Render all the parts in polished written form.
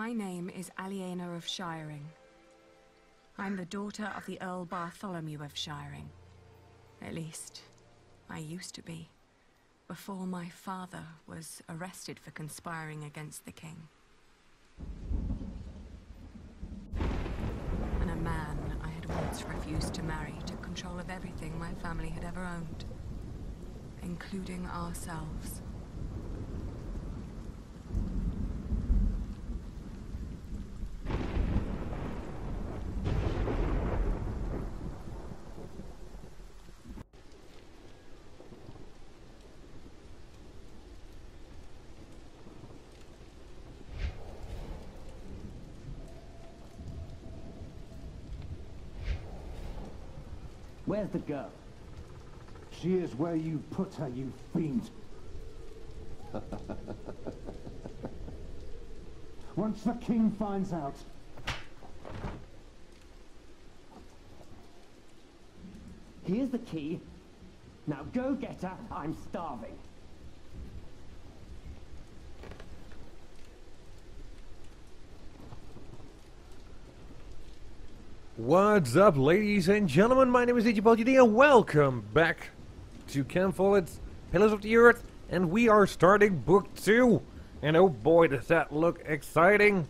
My name is Aliena of Shiring. I'm the daughter of the Earl Bartholomew of Shiring. At least, I used to be, before my father was arrested for conspiring against the king. And a man I had once refused to marry took control of everything my family had ever owned, including ourselves. Where's the girl? She is where you put her, you fiend. Once the king finds out. Here's the key. Now go get her. I'm starving. What's up, ladies and gentlemen? My name is DigiPolGD and welcome back to Ken Follett's Pillars of the Earth, and we are starting book 2, and oh boy does that look exciting.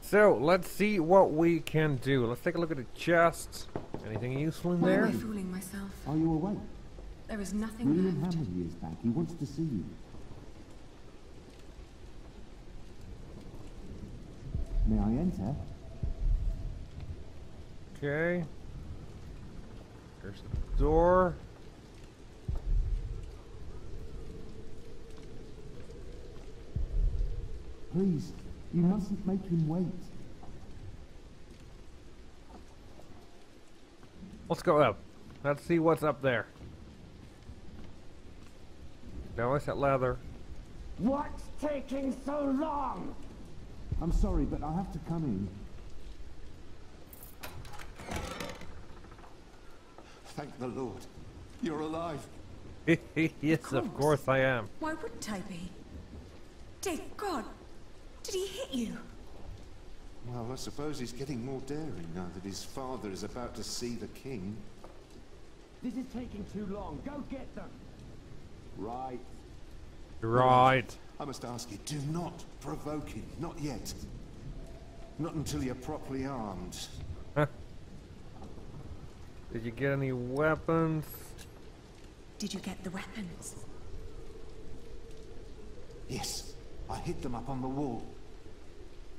So let's see what we can do. Let's take a look at the chest. Anything useful in there? Why am I fooling myself? Are you awake? There is nothing William left. Hamley is back. He wants to see you. May I enter? Okay. There's the door. Please, you mustn't make him wait. Let's go up. Let's see what's up there. No, it's that leather. What's taking so long? I'm sorry, but I have to come in. Thank the Lord. You're alive. Yes, of course I am. Why wouldn't I be? Dear God, did he hit you? Well, I suppose he's getting more daring now that his father is about to see the king. This is taking too long. Go get them. Right. Right. I must ask you, do not provoke him. Not yet. Not until you're properly armed. Did you get any weapons? Did you get the weapons? Yes, I hid them up on the wall.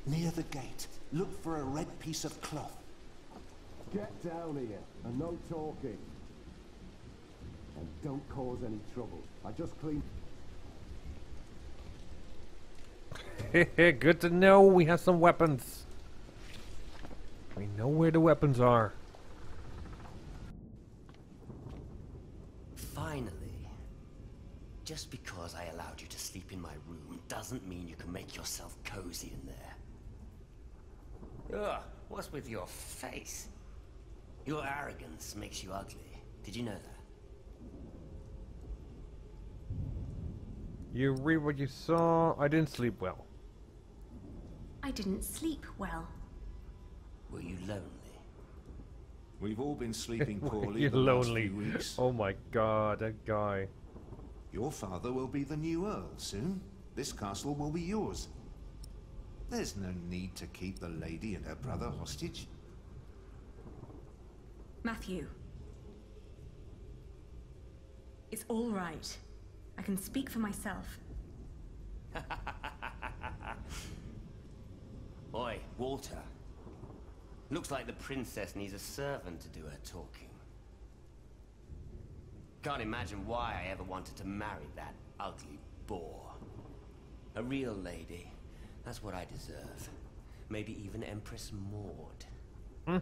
Near the gate, look for a red piece of cloth. Get down here, and no talking. And don't cause any trouble. I just cleaned... Good to know we have some weapons. We know where the weapons are. Finally, just because I allowed you to sleep in my room doesn't mean you can make yourself cozy in there. Ugh, what's with your face? Your arrogance makes you ugly. Did you know that? You read what you saw. I didn't sleep well. I didn't sleep well. Were you lonely? We've all been sleeping poorly. You're lonely. Oh my God, that guy. Your father will be the new Earl soon. This castle will be yours. There's no need to keep the lady and her brother hostage. Matthew. It's all right. I can speak for myself. Oi, Walter. Looks like the princess needs a servant to do her talking. Can't imagine why I ever wanted to marry that ugly boar. A real lady. That's what I deserve. Maybe even Empress Maud.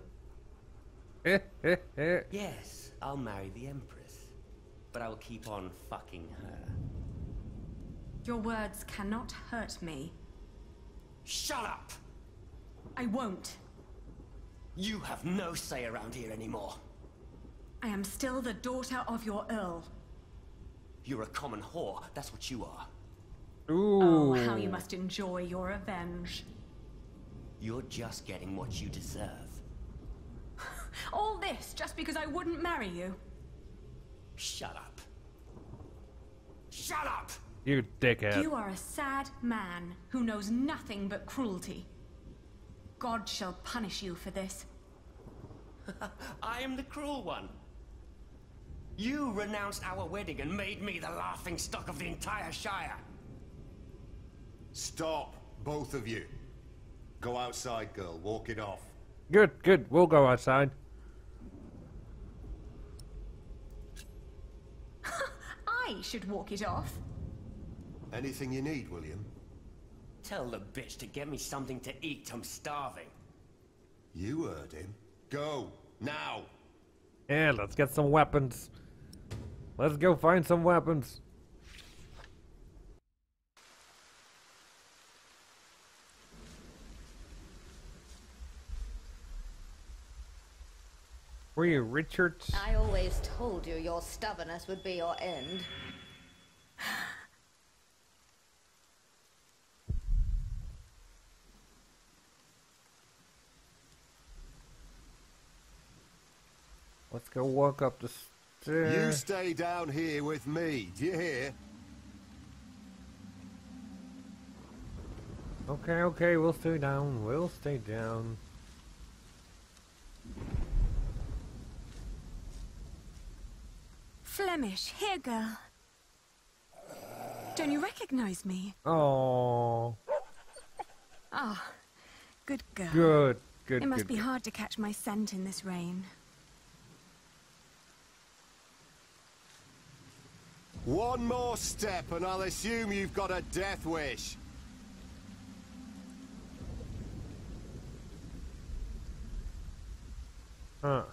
Yes, I'll marry the Empress. But I will keep on fucking her. Your words cannot hurt me. Shut up! I won't. You have no say around here anymore. I am still the daughter of your Earl. You're a common whore, that's what you are. Ooh. Oh, how you must enjoy your revenge. You're just getting what you deserve. All this just because I wouldn't marry you. Shut up. Shut up! You dickhead. You are a sad man who knows nothing but cruelty. God shall punish you for this. I am the cruel one. You renounced our wedding and made me the laughing stock of the entire Shire. Stop, both of you. Go outside, girl. Walk it off. Good, good. We'll go outside. I should walk it off. Anything you need, William? Tell the bitch to get me something to eat. I'm starving. You heard him. Go, now. Yeah, let's get some weapons. Let's go find some weapons. Were you Richard? I always told you your stubbornness would be your end. Let's go walk up the stairs. You stay down here with me. Do you hear? Okay, okay, we'll stay down. We'll stay down. Flemish, here, girl. Don't you recognize me? Oh. Ah, oh, good girl. Good, good. It must be hard to catch my scent in this rain. One more step and I'll assume you've got a death wish. Huh.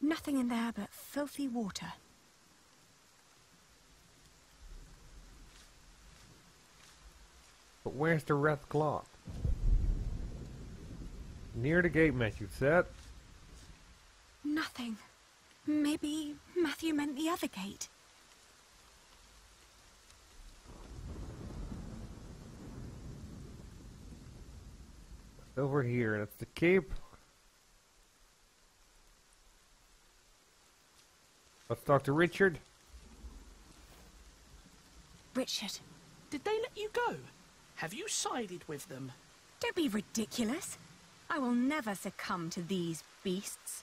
Nothing in there but filthy water. But where's the red cloth? Near the gate, Matthew said. Nothing. Maybe Matthew meant the other gate. Over here, that's the keep. Let's talk to Richard. Richard. Did they let you go? Have you sided with them? Don't be ridiculous. I will never succumb to these beasts.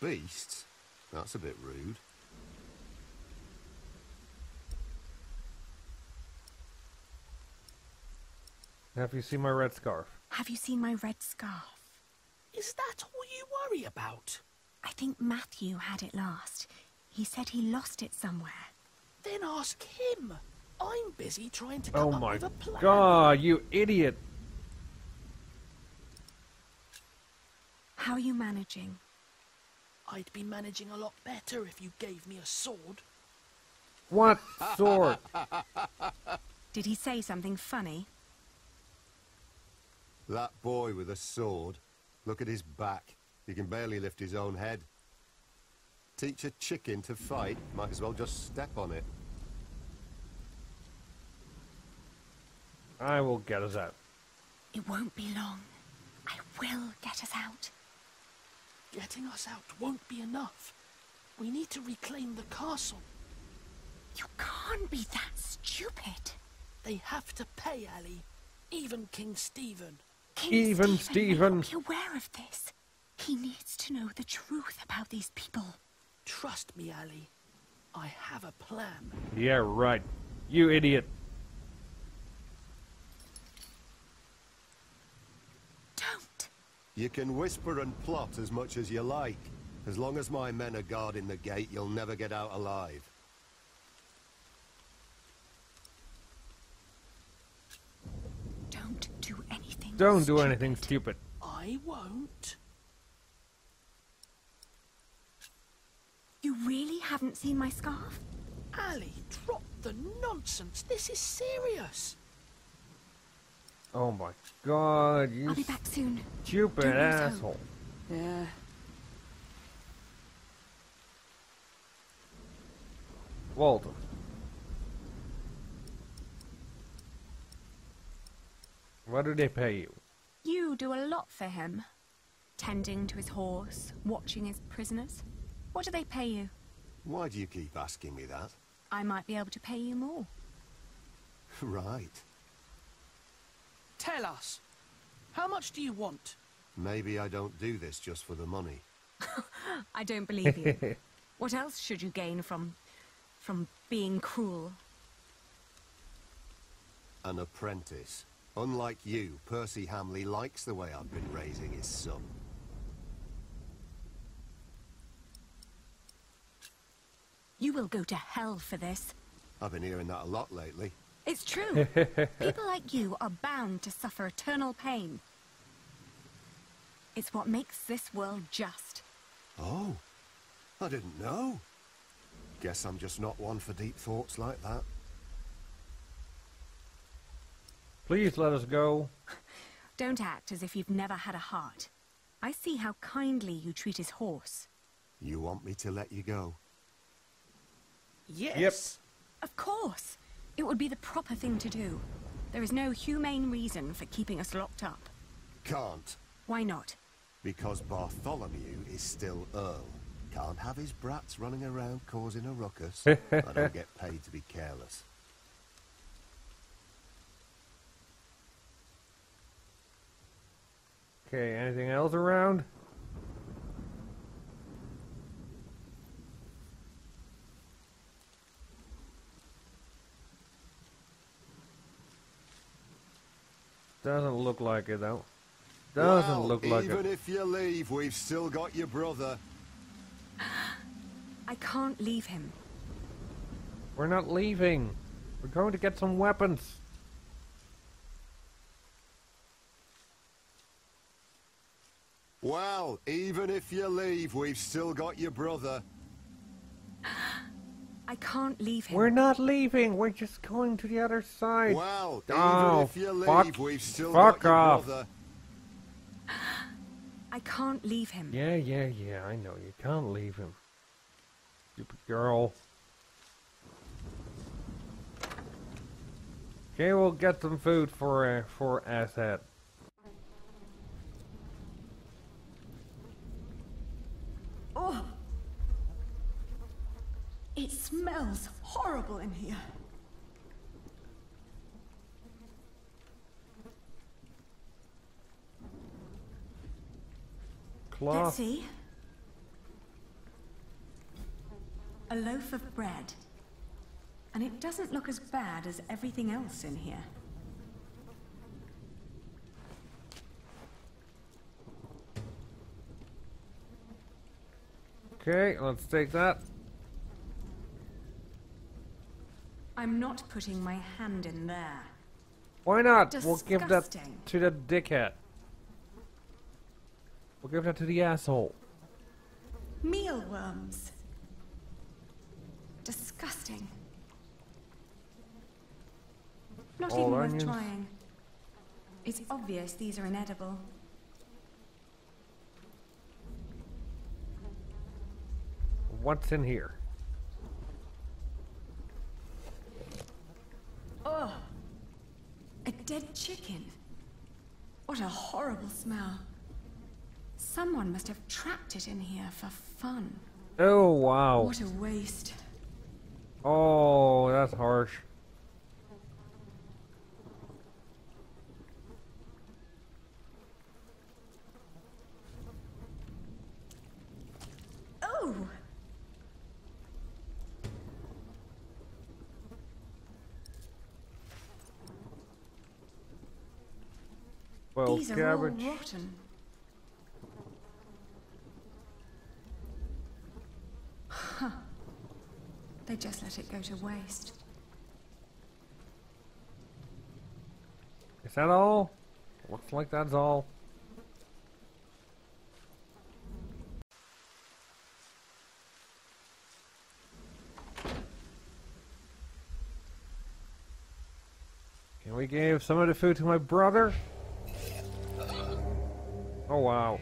Beasts? That's a bit rude. Have you seen my red scarf? Have you seen my red scarf? Is that all you worry about? I think Matthew had it last. He said he lost it somewhere. Then ask him. I'm busy trying to come up with a plan. Oh my God, you idiot. How are you managing? I'd be managing a lot better if you gave me a sword. What sword? Did he say something funny? That boy with a sword. Look at his back. He can barely lift his own head. Teach a chicken to fight. Might as well just step on it. I will get us out. It won't be long. I will get us out. Getting us out won't be enough. We need to reclaim the castle. You can't be that stupid. They have to pay, Ali. Even King Stephen. King Stephen may not be aware of this. He needs to know the truth about these people. Trust me, Ali. I have a plan. Yeah, right. You idiot. You can whisper and plot as much as you like. As long as my men are guarding the gate, you'll never get out alive. Don't do anything stupid. Don't do anything stupid. I won't. You really haven't seen my scarf? Ali, drop the nonsense. This is serious. Oh my God, you stupid asshole. Yeah. Walter. What do they pay you? You do a lot for him. Tending to his horse, watching his prisoners. What do they pay you? Why do you keep asking me that? I might be able to pay you more. Right. Tell us. How much do you want? Maybe I don't do this just for the money. I don't believe you. What else should you gain from being cruel? An apprentice. Unlike you, Percy Hamley likes the way I've been raising his son. You will go to hell for this. I've been hearing that a lot lately. It's true. People like you are bound to suffer eternal pain. It's what makes this world just. Oh, I didn't know. Guess I'm just not one for deep thoughts like that. Please let us go. Don't act as if you've never had a heart. I see how kindly you treat his horse. You want me to let you go? Yes. Yep. Of course. It would be the proper thing to do. There is no humane reason for keeping us locked up. Can't. Why not? Because Bartholomew is still Earl. Can't have his brats running around causing a ruckus. I don't get paid to be careless. Okay, anything else around? Doesn't look like it, though. Doesn't look like it. Even if you leave, we've still got your brother. I can't leave him. We're not leaving. We're going to get some weapons. Well, even if you leave, we've still got your brother. I can't leave him. We're not leaving. We're just going to the other side. Well, even if you leave, we've still got your brother. I can't leave him. Yeah, I know. You can't leave him. Stupid girl. Okay, we'll get some food for Asshat. Oh. It smells horrible in here. Cloth. Let's see. A loaf of bread. And it doesn't look as bad as everything else in here. Okay, let's take that. I'm not putting my hand in there. Why not? Disgusting. We'll give that to the dickhead. We'll give that to the asshole. Mealworms. Disgusting. Not all even onions. Worth trying. It's obvious these are inedible. What's in here? Ugh! A dead chicken. What a horrible smell. Someone must have trapped it in here for fun. Oh, wow. What a waste. Oh, that's harsh. Oh! Well, these cabbage. Are all rotten. Huh. They just let it go to waste. Is that all? Looks like that's all. Can we give some of the food to my brother? Oh, wow.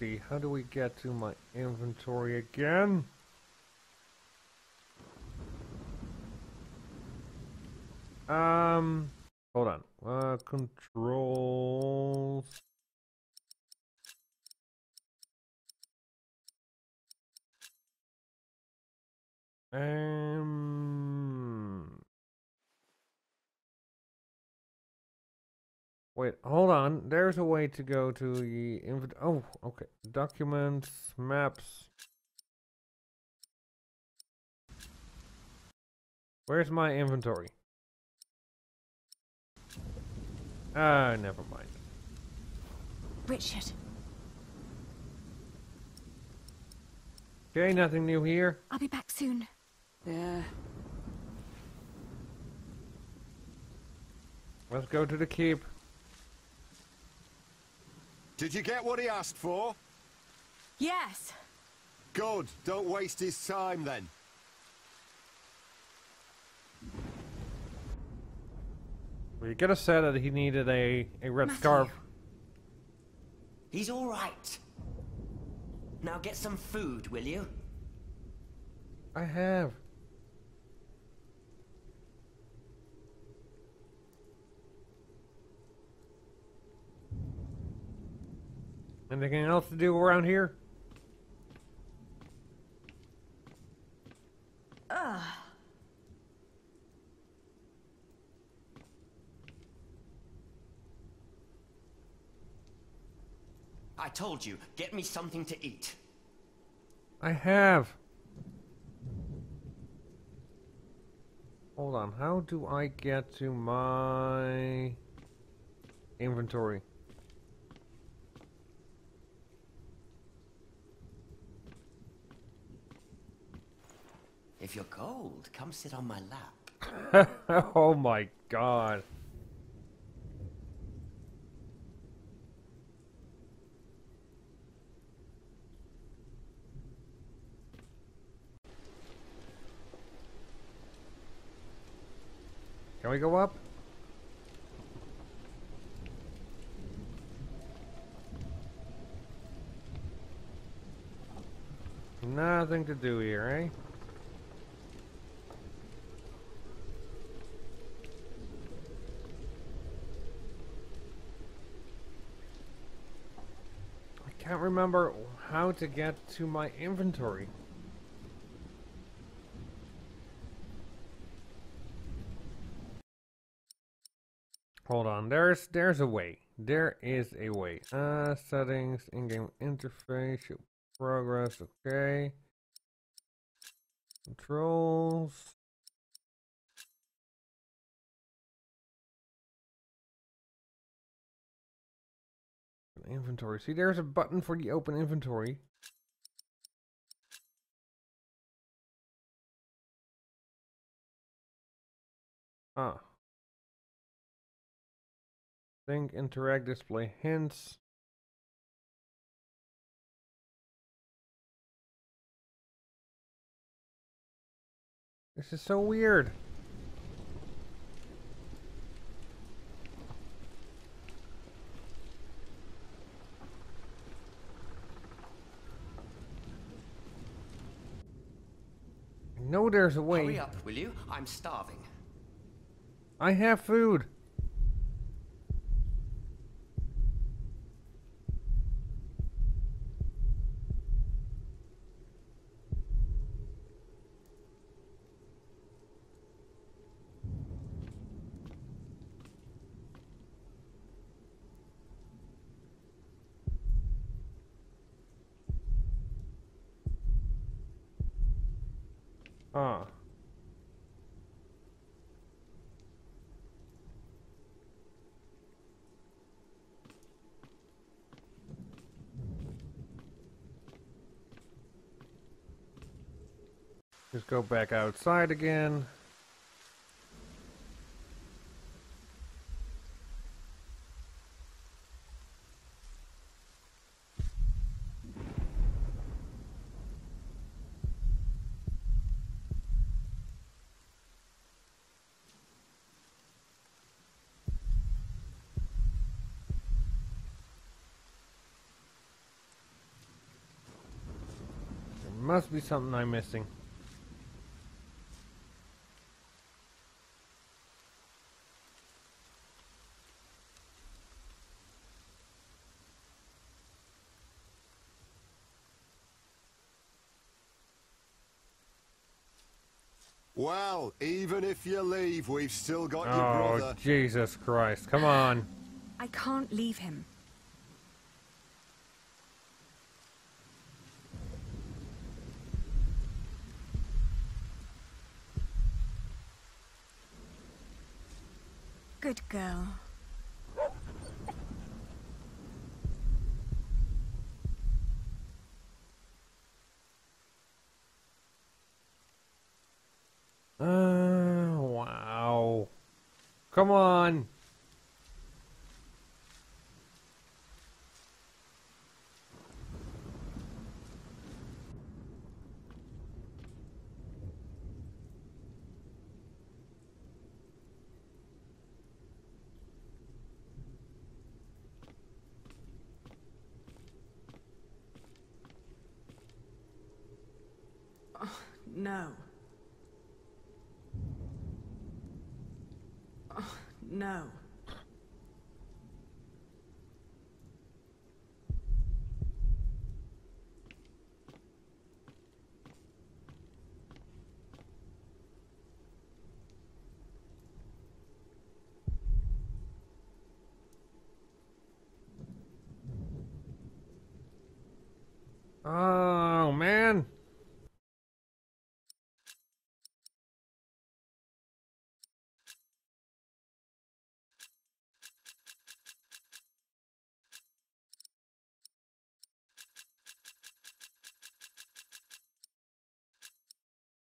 see, how do we get to my inventory again? Hold on. Controls. Wait, hold on. There's a way to go to the oh, okay. Documents, maps. Where's my inventory? Never mind. Richard. Okay, nothing new here. I'll be back soon. Yeah. Let's go to the keep. Did you get what he asked for? Yes. Good. Don't waste his time then. We could have said that he needed a red scarf. He's all right. Now get some food, will you? I have. Anything else to do around here? Ugh. I told you, get me something to eat. I have. Hold on, how do I get to my inventory? If you're cold, come sit on my lap. Oh my god. Can we go up? Nothing to do here, eh? I can't remember how to get to my inventory. Hold on, there's a way. There is a way. Settings, in-game interface, progress, okay. Controls. Inventory. See, there's a button for the open inventory. Ah. Think, interact, display hints. This is so weird. I know there's a way. Hurry up, will you? I'm starving. I have food. Ah. Just go back outside again. Must be something I'm missing. Well, even if you leave, we've still got your brother. Oh, Jesus Christ, come on. I can't leave him. Good girl. Wow. Come on. No. Oh, no. Oh, man.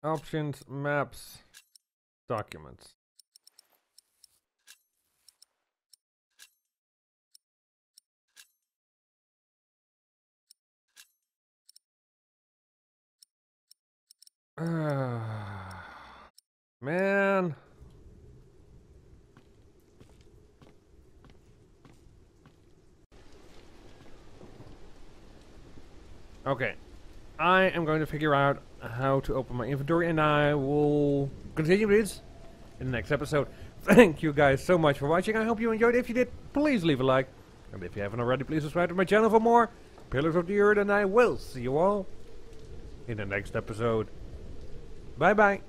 Options, maps, documents. Man. Okay. I am going to figure out how to open my inventory, and I will continue this in the next episode. Thank you guys so much for watching. I hope you enjoyed. If you did, please leave a like. And if you haven't already, please subscribe to my channel for more Pillars of the Earth, and I will see you all in the next episode. Bye-bye.